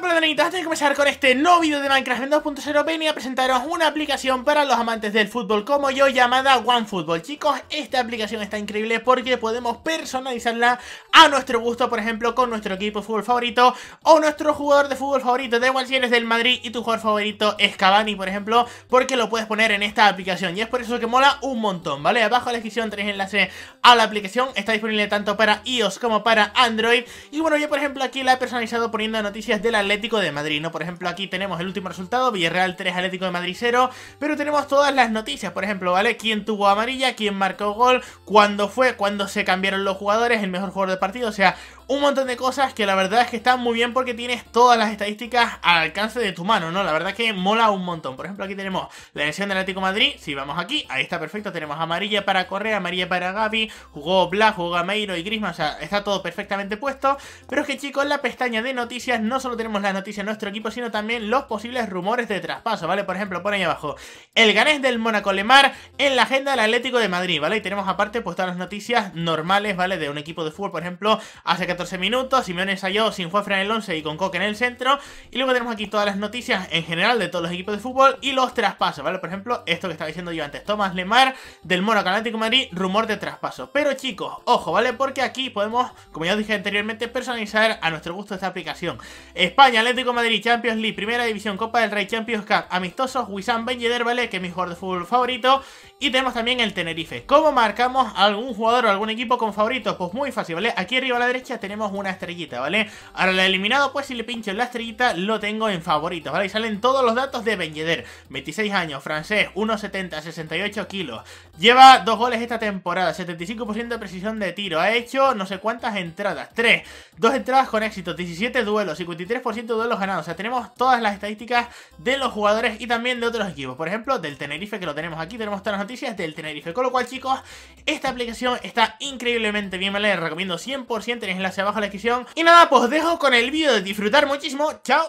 Bueno, pero de antes de comenzar con este nuevo vídeo de Minecraft en 2.0, venía a presentaros una aplicación para los amantes del fútbol como yo llamada OneFootball. Chicos, esta aplicación está increíble porque podemos personalizarla a nuestro gusto, por ejemplo, con nuestro equipo de fútbol favorito o nuestro jugador de fútbol favorito. Da igual si eres del Madrid y tu jugador favorito es Cavani, por ejemplo, porque lo puedes poner en esta aplicación y es por eso que mola un montón, ¿vale? Abajo en la descripción tenéis enlace a la aplicación, está disponible tanto para iOS como para Android. Y bueno, yo por ejemplo aquí la he personalizado poniendo noticias del Atlético de Madrid, ¿no? Por ejemplo, aquí tenemos el último resultado, Villarreal 3, Atlético de Madrid 0, pero tenemos todas las noticias, por ejemplo, ¿vale? Quién tuvo amarilla, quién marcó gol, cuándo fue, cuándo se cambiaron los jugadores, el mejor jugador del partido, o sea, un montón de cosas que la verdad es que están muy bien porque tienes todas las estadísticas al alcance de tu mano, ¿no? La verdad es que mola un montón. Por ejemplo, aquí tenemos la lesión del Atlético de Madrid, si vamos aquí, ahí está perfecto, tenemos amarilla para Correa, amarilla para Gabi, jugó Black, jugó Gameiro y Grisma, o sea, está todo perfectamente puesto. Pero es que chicos, en la pestaña de noticias no solo tenemos las noticias de nuestro equipo, sino también los posibles rumores de traspaso, ¿vale? Por ejemplo, por ahí abajo, el ganés del Mónaco Lemar en la agenda del Atlético de Madrid, ¿vale? Y tenemos aparte pues todas las noticias normales, ¿vale? De un equipo de fútbol, por ejemplo, hace 14 minutos, Simeone ensayó sin Juanfran en el 11 y con Coque en el centro. Y luego tenemos aquí todas las noticias en general de todos los equipos de fútbol y los traspasos, ¿vale? Por ejemplo, esto que estaba diciendo yo antes, Thomas Lemar del Mónaco Atlético de Madrid, rumor de traspaso. Pero chicos, ojo, ¿vale? Porque aquí podemos, como ya os dije anteriormente, personalizar a nuestro gusto esta aplicación. España, Atlético de Madrid, Champions League, Primera División, Copa del Rey, Champions Cup, amistosos, Wissam Ben Yedder, ¿vale? Que es mi jugador de fútbol favorito. Y tenemos también el Tenerife. ¿Cómo marcamos a algún jugador o algún equipo con favorito? Pues muy fácil, ¿vale? Aquí arriba a la derecha tenemos una estrellita, ¿vale? Ahora la he eliminado, pues si le pincho en la estrellita lo tengo en favoritos, ¿vale? Y salen todos los datos de Ben Yedder, 26 años, francés, 1,70, 68 kilos, lleva 2 goles esta temporada, 75% de precisión de tiro, ha hecho no sé cuántas entradas, 3, 2 entradas con éxito, 17 duelos, 53% de duelos ganados. O sea, tenemos todas las estadísticas de los jugadores y también de otros equipos, por ejemplo, del Tenerife, que lo tenemos aquí, tenemos todas las noticias del Tenerife. Con lo cual, chicos, esta aplicación está increíblemente bien, ¿vale? Les recomiendo 100%, tenéis enlace abajo en la descripción. Y nada, pues os dejo con el vídeo de disfrutar muchísimo. ¡Chao!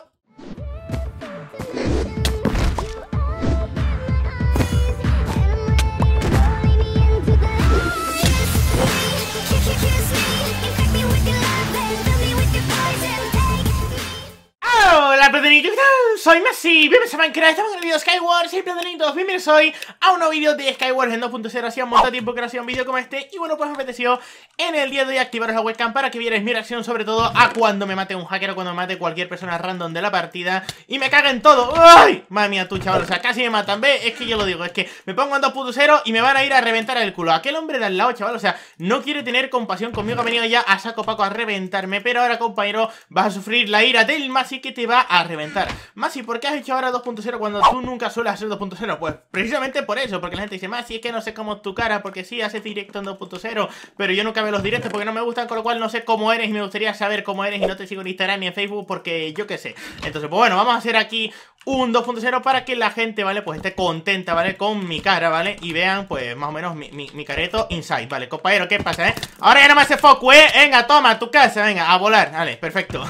Hola, platanito, ¿qué tal? Soy Messi, bienvenidos a Minecraft, estamos en el vídeo de Skywars. Y platanitos, bienvenidos hoy a un nuevo vídeo de Skywars en 2.0, hacía un montón de tiempo que no hacía un vídeo como este. Y bueno, pues me apeteció en el día de hoy activaros la webcam para que vierais mi reacción, sobre todo a cuando me mate un hacker o cuando me mate cualquier persona random de la partida y me caguen todo. ¡Ay! Madre mía, tú, chaval, o sea, casi me matan, ¿ves? Es que yo lo digo, es que me pongo en 2.0 y me van a ir a reventar el culo. Aquel hombre de al lado, chaval, o sea, no quiere tener compasión conmigo, ha venido ya a saco paco a reventarme. Pero ahora, compañero, vas a sufrir la ira del Masi que te va a reventar. Masi, ¿por qué has hecho ahora 2.0 cuando tú nunca sueles hacer 2.0? Pues precisamente por eso, porque la gente dice, Masi, es que no sé cómo tu cara, porque sí haces directo en 2.0, pero yo nunca veo los directos porque no me gustan, con lo cual no sé cómo eres y me gustaría saber cómo eres y no te sigo en Instagram ni en Facebook porque yo qué sé. Entonces, pues bueno, vamos a hacer aquí un 2.0 para que la gente, ¿vale? Pues esté contenta, ¿vale? Con mi cara, ¿vale? Y vean, pues, más o menos mi careto inside, ¿vale? Compañero, ¿qué pasa, eh? Ahora ya no me hace foco, ¿eh? Venga, toma, tu casa, venga, a volar, vale, perfecto.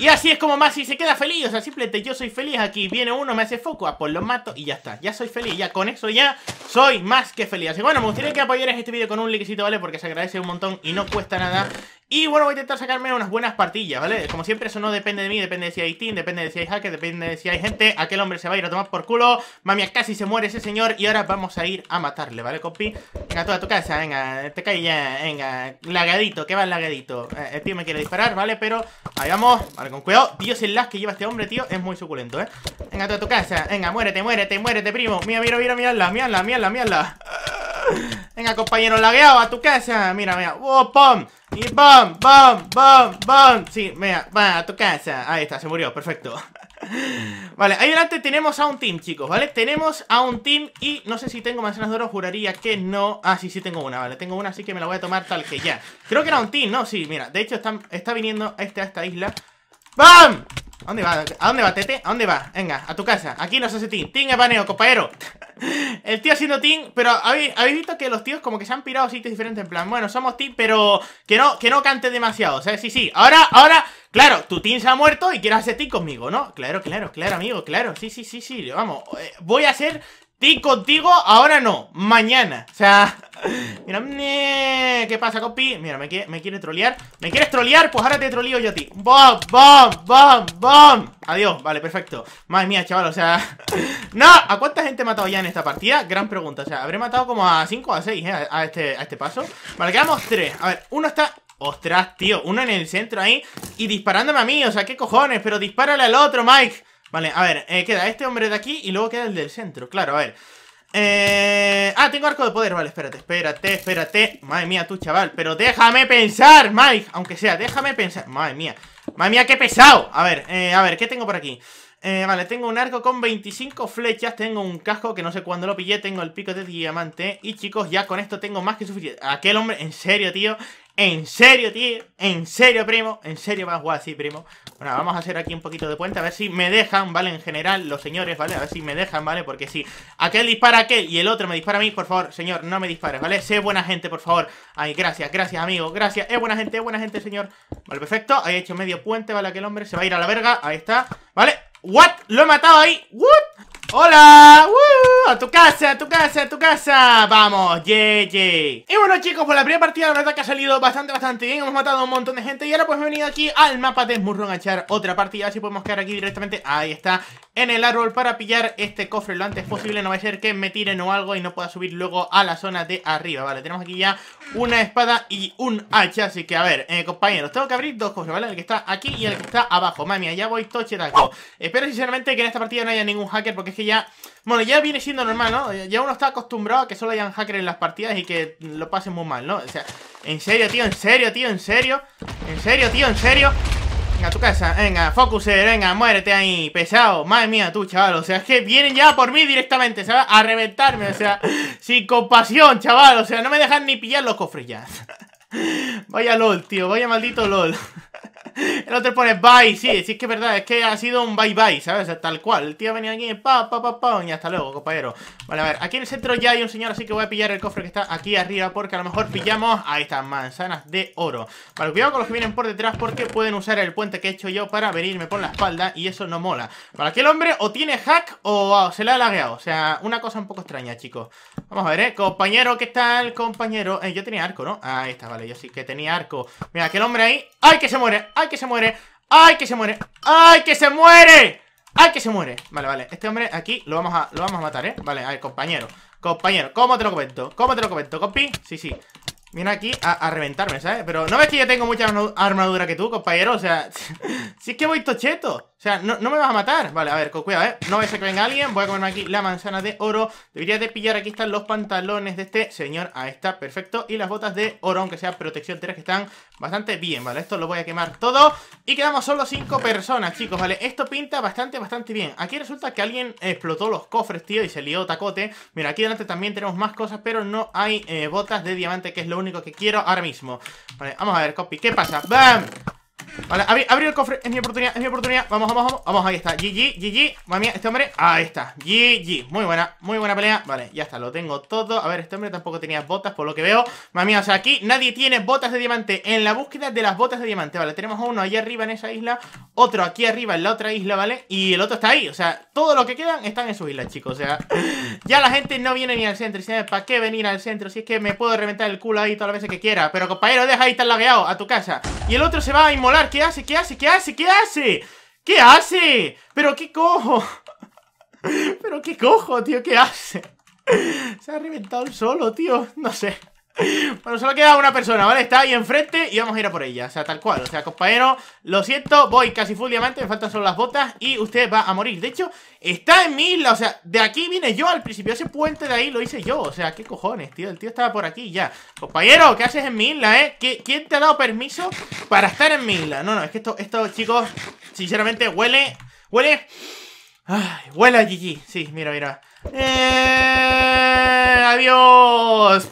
Y así es como Masi se queda feliz, o sea, simplemente yo soy feliz aquí, viene uno, me hace foco, pues lo mato y ya está, ya soy feliz, ya con eso ya soy más que feliz. Así que bueno, me gustaría que apoyarais este vídeo con un likecito, ¿vale? Porque se agradece un montón y no cuesta nada. Y bueno, voy a intentar sacarme unas buenas partillas, ¿vale? Como siempre, eso no depende de mí, depende de si hay team, depende de si hay hacker, depende de si hay gente. Aquel hombre se va a ir a tomar por culo. Mami, casi se muere ese señor y ahora vamos a ir a matarle, ¿vale, compi? Venga, toda tu casa, venga, te caes ya, venga. Lagadito, que va el lagadito. El tío me quiere disparar, ¿vale? Pero ahí vamos, vale, con cuidado. Dios, el lag que lleva este hombre, tío, es muy suculento, ¿eh? Venga, toda tu casa, venga, muérete, muérete, muérete, primo. Mira, mira, mira, mírala, mírala, mírala, mírala. Venga, compañero lagueado, a tu casa. Mira, mira, oh, pom. Y bam, bam, bam, bam. Sí, mira, va a tu casa. Ahí está, se murió, perfecto. Vale, ahí delante tenemos a un team, chicos, ¿vale? Tenemos a un team y no sé si tengo manzanas de oro, juraría que no. Ah, sí, sí tengo una, vale, tengo una, así que me la voy a tomar tal que ya. Creo que era un team, ¿no? Sí, mira, de hecho está viniendo a esta isla. ¡Bam! ¿A dónde va? ¿A dónde va, Tete? ¿A dónde va? Venga, a tu casa. Aquí no se hace team. Team es baneo, compañero. El tío haciendo team, pero habéis visto que los tíos como que se han pirado a sitios diferentes. En plan, bueno, somos team, pero que no cante demasiado, ¿sabes? Sí, sí. Ahora, claro, tu team se ha muerto y quieres hacer team conmigo, ¿no? Claro, claro, claro, amigo, claro. Sí, sí, sí, sí. Vamos, voy a hacer estoy contigo, ahora no, mañana. O sea, mira, ¿qué pasa, compi? Mira, me quiere trolear. ¿Me quieres trolear? Pues ahora te troleo yo a ti. ¡Bom, bom, bom, bom! Adiós, vale, perfecto. Madre mía, chaval, o sea... ¡No! ¿A cuánta gente he matado ya en esta partida? Gran pregunta, o sea, habré matado como a 5 o a 6, a este paso. Vale, quedamos 3. A ver, uno está... ¡Ostras, tío! Uno en el centro ahí y disparándome a mí, o sea, ¿qué cojones? Pero dispárale al otro, Mike. Vale, a ver, queda este hombre de aquí y luego queda el del centro, claro, a ver. Ah, tengo arco de poder, vale, espérate. Madre mía, tú, chaval, pero déjame pensar, Mike. Aunque sea, déjame pensar. Madre mía, qué pesado. A ver, ¿qué tengo por aquí? Vale, tengo un arco con 25 flechas. Tengo un casco que no sé cuándo lo pillé. Tengo el pico de diamante. Y chicos, ya con esto tengo más que suficiente. Aquel hombre, en serio, tío. En serio, primo. En serio, vas a jugar así, primo. Bueno, vamos a hacer aquí un poquito de puente. A ver si me dejan, ¿vale? En general, los señores, ¿vale? A ver si me dejan, ¿vale? Porque si aquel dispara a aquel y el otro me dispara a mí, por favor, señor, no me dispares, ¿vale? Sé buena gente, por favor. Ay, gracias, gracias, amigo, gracias. Es buena gente, señor. Vale, perfecto. Ahí he hecho medio puente, ¿vale? Aquel hombre se va a ir a la verga. Ahí está, ¿vale? What? Lo he matado ahí. What? Hola, a tu casa, vamos, yeah. Y bueno, chicos, pues la primera partida la verdad que ha salido bastante bien. Hemos matado a un montón de gente y ahora pues me he venido aquí al mapa de Smurrón a echar otra partida. Así podemos quedar aquí directamente, ahí está, en el árbol para pillar este cofre lo antes posible. No va a ser que me tiren o algo y no pueda subir luego a la zona de arriba. Vale, tenemos aquí ya una espada y un hacha, así que a ver, compañeros, tengo que abrir dos cofres, ¿vale? El que está aquí y el que está abajo. Madre mía, ya voy toche taco. Espero sinceramente que en esta partida no haya ningún hacker porque es que ya... Bueno, ya viene siendo normal, ¿no? Ya uno está acostumbrado a que solo hayan hackers en las partidas y que lo pasen muy mal, ¿no? O sea, en serio, tío, en serio. Venga, a tu casa, venga, focuser, venga, muérete ahí, pesado. Madre mía, tú, chaval, o sea, es que vienen ya por mí directamente, ¿sabes? A reventarme, o sea, sin compasión, chaval, o sea, no me dejan ni pillar los cofres ya. Vaya LOL, tío, vaya maldito LOL. El otro pone bye, sí, es que es verdad, es que ha sido un bye, ¿sabes? O sea, tal cual, el tío ha venido aquí, pa, y hasta luego, compañero. Vale, a ver, aquí en el centro ya hay un señor, así que voy a pillar el cofre que está aquí arriba, porque a lo mejor pillamos, ahí están, manzanas de oro. Vale, cuidado con los que vienen por detrás, porque pueden usar el puente que he hecho yo para venirme por la espalda, y eso no mola. Vale, aquí el hombre o tiene hack o se le ha lagueado, o sea, una cosa un poco extraña, chicos. Vamos a ver, compañero, ¿qué tal, compañero? Yo tenía arco, ¿no? Ahí está, vale, yo sí que tenía arco. Mira, aquel hombre ahí, ¡ay, que se muere! ¡Ay, que se muere! ¡Ay, que se muere! ¡Ay, que se muere! ¡Ay, que se muere! Vale, vale, este hombre aquí lo vamos a matar, ¿eh? Vale, a ver, compañero, ¿cómo te lo comento? ¿Compi? Sí, viene aquí a reventarme, ¿sabes? Pero ¿no ves que yo tengo mucha armadura que tú, compañero? O sea, si es que voy tocheto. O sea, no me vas a matar. Vale, a ver, con cuidado, ¿eh? No voy a ser que venga alguien. Voy a comerme aquí la manzana de oro. Debería de pillar, aquí están los pantalones de este señor. Ahí está, perfecto. Y las botas de oro, aunque sea protección 3, que están bastante bien, ¿vale? Esto lo voy a quemar todo. Y quedamos solo 5 personas, chicos, ¿vale? Esto pinta bastante bien. Aquí resulta que alguien explotó los cofres, tío, y se lió tacote. Mira, aquí delante también tenemos más cosas, pero no hay botas de diamante, que es lo único que quiero ahora mismo. Vale, vamos a ver, copy, ¿qué pasa? ¡Bam! Vale, abrir el cofre, es mi oportunidad. Vamos, ahí está, GG. Madre mía, este hombre, ahí está, GG. Muy buena pelea, vale, ya está, lo tengo todo. A ver, este hombre tampoco tenía botas, por lo que veo. Madre mía, o sea, aquí nadie tiene botas de diamante. En la búsqueda de las botas de diamante, vale, tenemos uno allá arriba en esa isla, otro aquí arriba en la otra isla, vale, y el otro está ahí. O sea, todo lo que quedan están en sus islas, chicos. O sea, ya la gente no viene ni al centro. ¿Para qué venir al centro? Si es que me puedo reventar el culo ahí todas las veces que quiera. Pero compañero, deja ahí estar lagueado, a tu casa. Y el otro se va a inmolar. ¿Qué hace? Pero qué cojo. Tío, ¿qué hace? Se ha reventado el solo, tío. No sé. Bueno, solo queda una persona, ¿vale? Está ahí enfrente y vamos a ir a por ella, o sea, tal cual. O sea, compañero, lo siento, voy casi full diamante. Me faltan solo las botas y usted va a morir. De hecho, está en mi isla, o sea, de aquí vine yo al principio, ese puente de ahí lo hice yo. O sea, qué cojones, tío, el tío estaba por aquí ya. Compañero, ¿qué haces en mi isla, eh? ¿Quién te ha dado permiso para estar en mi isla? No, es que esto, chicos, sinceramente huele... Ay, huele a GG, sí, mira. Adiós.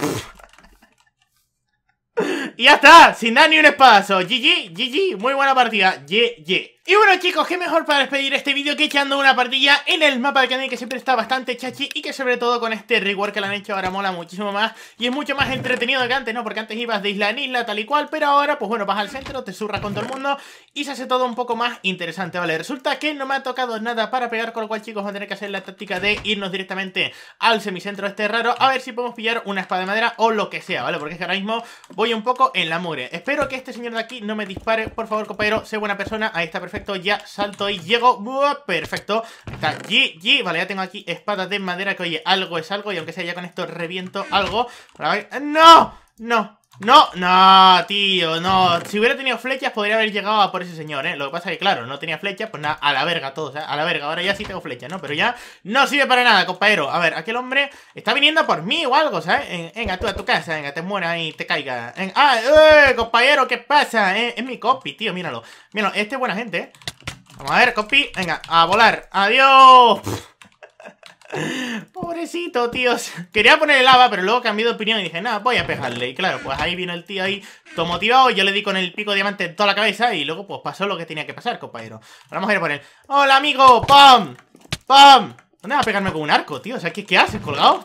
Y ya está, sin dar ni un espadazo. GG, muy buena partida. Yeah. Y bueno chicos, qué mejor para despedir este vídeo que echando una partida en el mapa de Candy, que siempre está bastante chachi y que sobre todo con este rework que le han hecho ahora mola muchísimo más y es mucho más entretenido que antes, ¿no? Porque antes ibas de isla en isla tal y cual, pero ahora pues bueno, vas al centro, te zurras con todo el mundo y se hace todo un poco más interesante, ¿vale? Resulta que no me ha tocado nada para pegar, con lo cual chicos, voy a tener que hacer la táctica de irnos directamente al semicentro este raro, a ver si podemos pillar una espada de madera o lo que sea, ¿vale? Porque es que ahora mismo voy un poco en la mugre. Espero que este señor de aquí no me dispare, por favor compañero, sé buena persona, ahí está perfecto. Perfecto, ya salto y llego. ¡Buah! Perfecto, está GG. Vale, ya tengo aquí espadas de madera que, oye, algo es algo. Y aunque sea ya con esto reviento algo. ¡No! ¡No! ¡No! ¡No, tío! ¡No! Si hubiera tenido flechas podría haber llegado a por ese señor, ¿eh? Lo que pasa es que, claro, no tenía flechas. Pues nada, a la verga todo, o sea, a la verga. Ahora ya sí tengo flechas, ¿no? Pero ya no sirve para nada, compañero. A ver, aquel hombre está viniendo por mí o algo, ¿sabes? Venga, tú a tu casa, venga, te mueras y te caiga. ¡Ah! Compañero, ¿qué pasa? Es mi copy, tío, míralo. Míralo, este es buena gente, ¿eh? Vamos a ver, copy. Venga, a volar. ¡Adiós! Pobrecito, tíos. Quería ponerle lava, pero luego cambié de opinión y dije, nada, voy a pegarle. Y claro, pues ahí vino el tío ahí todo motivado. Yo le di con el pico de diamante en toda la cabeza y luego pues pasó lo que tenía que pasar, compañero. Vamos a ir a poner, hola amigo, pam, pam. ¿Dónde vas a pegarme con un arco, tío? O sea, ¿qué haces, colgado?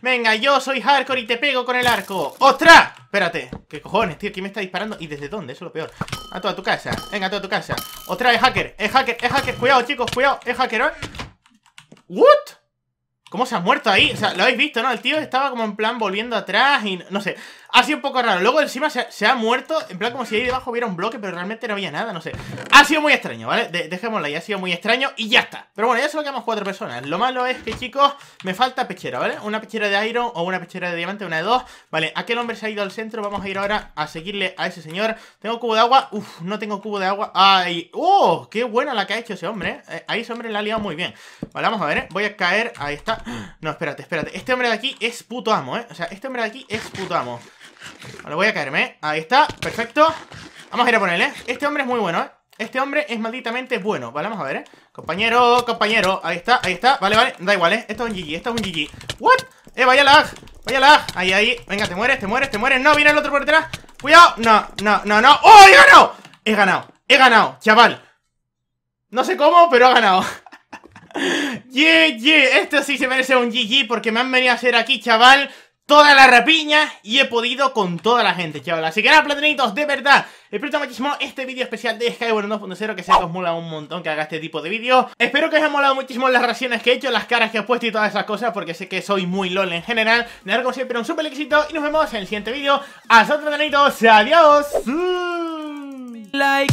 Venga, yo soy hardcore y te pego con el arco. ¡Ostras! Espérate, ¿qué cojones, tío? ¿Quién me está disparando? ¿Y desde dónde? Eso es lo peor. A toda tu casa, venga, a toda tu casa. ¡Ostras, es hacker, es hacker, es hacker! Cuidado, chicos, cuidado, es hacker, ¿eh? ¿What? ¿Cómo se ha muerto ahí? O sea, lo habéis visto, ¿no? El tío estaba como en plan volviendo atrás y no sé. Ha sido un poco raro. Luego encima se ha muerto en plan como si ahí debajo hubiera un bloque, pero realmente no había nada, no sé. Ha sido muy extraño, ¿vale? Dejémoslo ahí, ha sido muy extraño y ya está. Pero bueno, ya solo quedamos 4 personas. Lo malo es que, chicos, me falta pechera, ¿vale? Una pechera de iron o una pechera de diamante, una de dos. Vale, aquel hombre se ha ido al centro. Vamos a ir ahora a seguirle a ese señor. Tengo cubo de agua. Uf, no tengo cubo de agua. ¡Ay! ¡Oh! ¡Qué buena la que ha hecho ese hombre, eh! Ahí ese hombre la ha liado muy bien. Vale, vamos a ver, ¿eh? Voy a caer. Ahí está. No, espérate, espérate. Este hombre de aquí es puto amo, ¿eh? O sea, este hombre de aquí es puto amo. Vale, voy a caerme, ¿eh? Ahí está, perfecto. Vamos a ir a ponerle, ¿eh? Este hombre es muy bueno, ¿eh? Este hombre es malditamente bueno. Vale, vamos a ver, ¿eh? Compañero, compañero. Ahí está, ahí está. Vale, vale. Da igual, ¿eh? Esto es un GG, esto es un GG. ¿What? Vaya lag, vaya lag. Ahí, ahí. Venga, te mueres, te mueres, te mueres. No, viene el otro por detrás. Cuidado. No, no, no, no. ¡Oh, he ganado! He ganado, he ganado, chaval. No sé cómo, pero ha ganado. Yeah, esto sí se merece un GG porque me han venido a hacer aquí, chaval, toda la rapiña y he podido con toda la gente, chaval. Así que nada, platanitos, de verdad, espero muchísimo este vídeo especial de Skywars 2.0, que sé que os mola un montón que haga este tipo de vídeos. Espero que os haya molado muchísimo las reacciones que he hecho, las caras que he puesto y todas esas cosas, porque sé que soy muy LOL en general. Me daré como siempre un super éxito y nos vemos en el siguiente vídeo. Hasta otro, platanitos, adiós. Like.